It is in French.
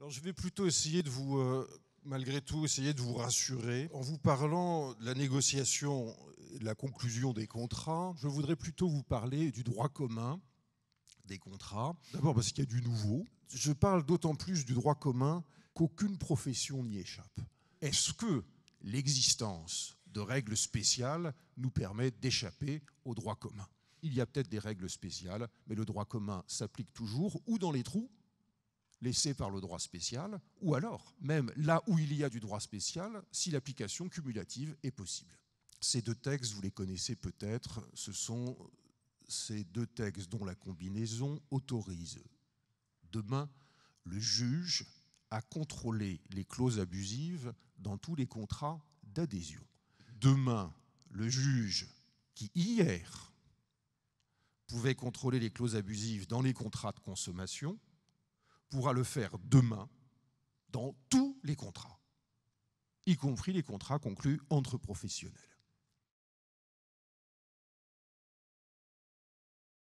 Alors je vais plutôt essayer de vous, malgré tout, essayer de vous rassurer. En vous parlant de la négociation, de la conclusion des contrats, je voudrais plutôt vous parler du droit commun des contrats. D'abord parce qu'il y a du nouveau. Je parle d'autant plus du droit commun qu'aucune profession n'y échappe. Est-ce que l'existence de règles spéciales nous permet d'échapper au droit commun? Il y a peut-être des règles spéciales, mais le droit commun s'applique toujours, ou dans les trous laissés par le droit spécial, ou alors, même là où il y a du droit spécial, si l'application cumulative est possible. Ces deux textes, vous les connaissez peut-être, ce sont ces deux textes dont la combinaison autorise demain le juge à contrôler les clauses abusives dans tous les contrats d'adhésion. Demain, le juge qui, hier, pouvait contrôler les clauses abusives dans les contrats de consommation, pourra le faire demain dans tous les contrats, y compris les contrats conclus entre professionnels.